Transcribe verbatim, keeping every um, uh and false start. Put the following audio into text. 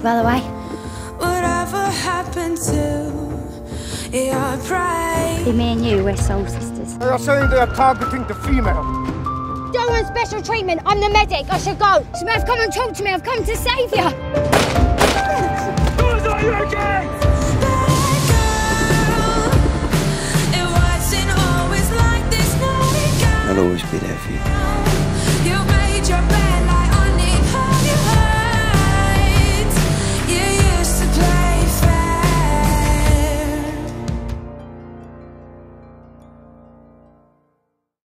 Bailey, by the way. Whatever happened to your pride? See, me and you, we're soul sisters. They are saying they are targeting the female. Don't want special treatment. I'm the medic. I should go. Smurf, come and talk to me. I've come to save you. Are you okay?